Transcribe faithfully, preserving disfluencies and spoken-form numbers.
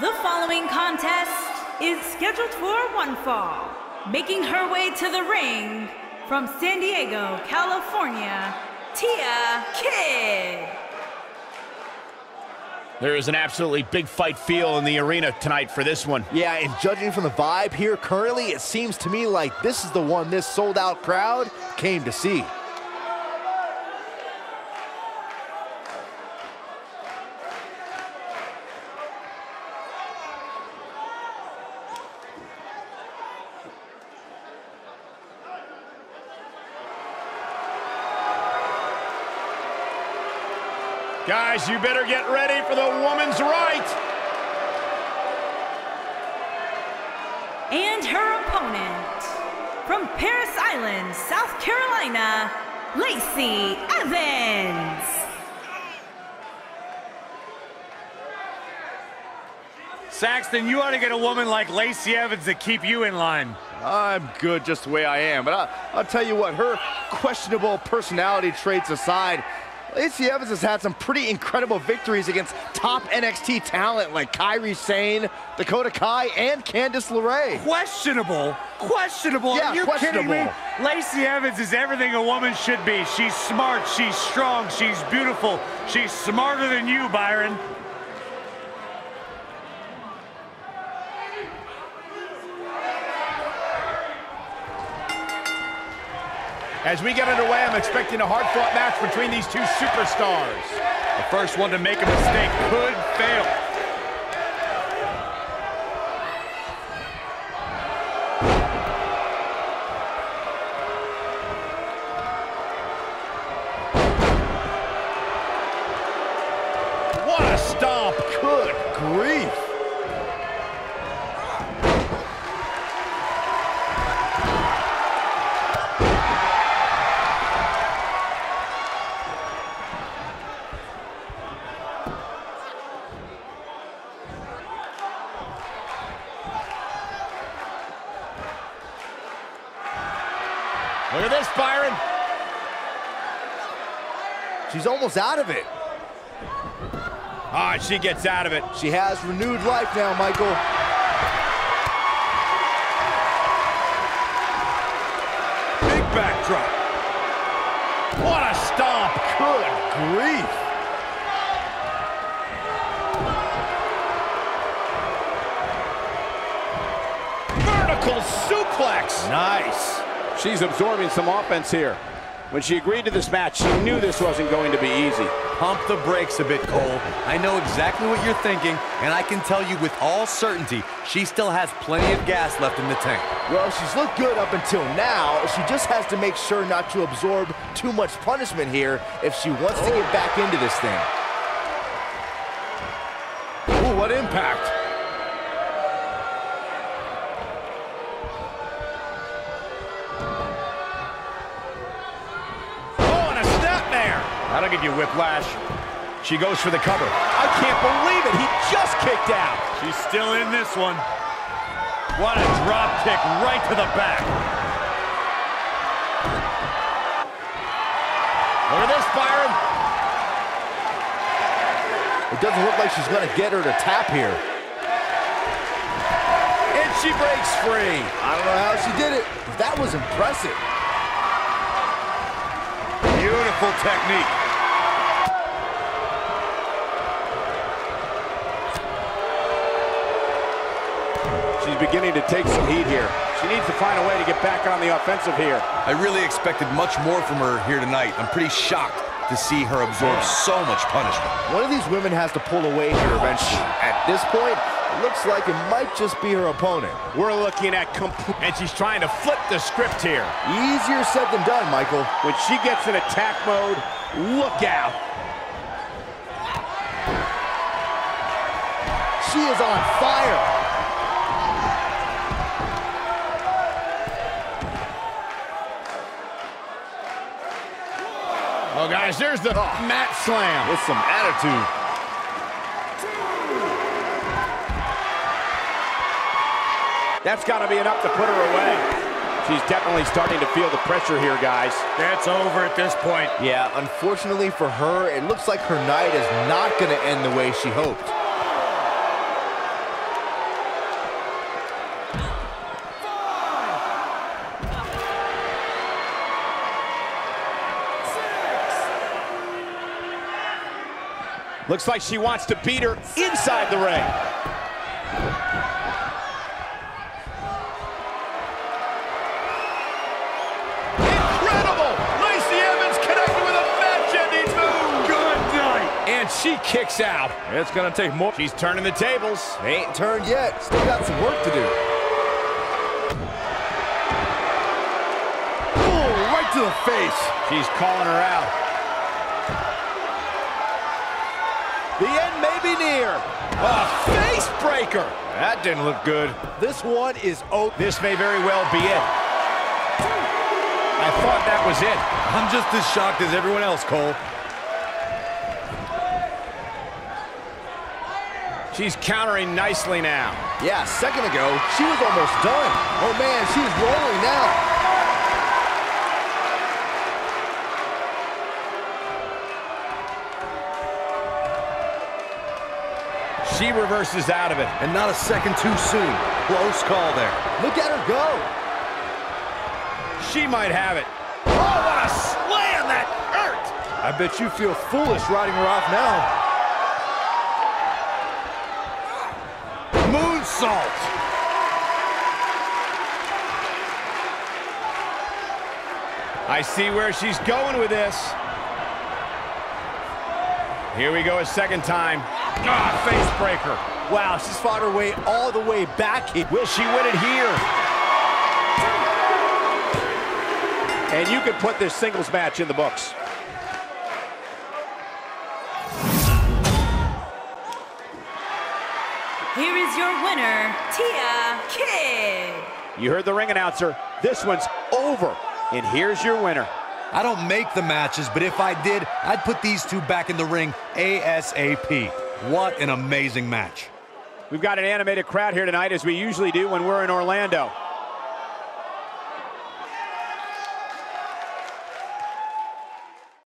The following contest is scheduled for one fall, making her way to the ring from San Diego, California, Tia Kidd. There is an absolutely big fight feel in the arena tonight for this one. Yeah, and judging from the vibe here currently, it seems to me like this is the one this sold-out crowd came to see. Guys, you better get ready for the woman's right. And her opponent, from Parris Island, South Carolina, Lacey Evans. Saxton, you ought to get a woman like Lacey Evans to keep you in line. I'm good just the way I am, but I, I'll tell you what, her questionable personality traits aside, Lacey Evans has had some pretty incredible victories against top N X T talent like Kairi Sane, Dakota Kai, and Candice LeRae. Questionable. Questionable. Yeah, Are you questionable. kidding me? Lacey Evans is everything a woman should be. She's smart. She's strong. She's beautiful. She's smarter than you, Byron. As we get underway, I'm expecting a hard-fought match between these two superstars. The first one to make a mistake could fail. What a stomp! Good grief! Look at this, Byron. She's almost out of it. Ah, she gets out of it. She has renewed life now, Michael. Big backdrop. What a stomp. Good grief. Vertical suplex. Nice. She's absorbing some offense here. When she agreed to this match, she knew this wasn't going to be easy. Pump the brakes a bit, Cole. I know exactly what you're thinking, and I can tell you with all certainty, she still has plenty of gas left in the tank. Well, she's looked good up until now. She just has to make sure not to absorb too much punishment here if she wants to get back into this thing. Ooh, what impact. That'll give you whiplash. She goes for the cover. I can't believe it. He just kicked out. She's still in this one. What a drop kick right to the back. Look at this, Byron. It doesn't look like she's going to get her to tap here. And she breaks free. I don't know how she did it, but that was impressive. Beautiful technique. She's beginning to take some heat here. She needs to find a way to get back on the offensive here. I really expected much more from her here tonight. I'm pretty shocked to see her absorb so much punishment. One of these women has to pull away here eventually. At this point, it looks like it might just be her opponent. We're looking at complete, and she's trying to flip the script here. Easier said than done, Michael. When she gets in attack mode, look out. She is on fire. Oh, guys, there's the oh. mat slam. With some attitude. That's got to be enough to put her away. She's definitely starting to feel the pressure here, guys. That's over at this point. Yeah, unfortunately for her, it looks like her night is not going to end the way she hoped. Looks like she wants to beat her inside the ring. Incredible! Lacey Evans connected with a match-ending move. Good night. And she kicks out. It's gonna take more. She's turning the tables. They ain't turned yet. Still got some work to do. To the face. She's calling her out. The end may be near. A face breaker. That didn't look good. This one is oh. This may very well be it. I thought that was it. I'm just as shocked as everyone else, Cole. She's countering nicely now. Yeah, a second ago, she was almost done. Oh man, she's rolling now. She reverses out of it. And not a second too soon. Close call there. Look at her go. She might have it. Oh, what a slam that hurt. I bet you feel foolish riding her off now. Moonsault. I see where she's going with this. Here we go a second time. Ah, face breaker. Wow, she's fought her way all the way back. Will she win it here? And you can put this singles match in the books. Here is your winner, Tia Kidd. You heard the ring announcer. This one's over. And here's your winner. I don't make the matches, but if I did, I'd put these two back in the ring ASAP. What an amazing match. We've got an animated crowd here tonight, as we usually do when we're in Orlando.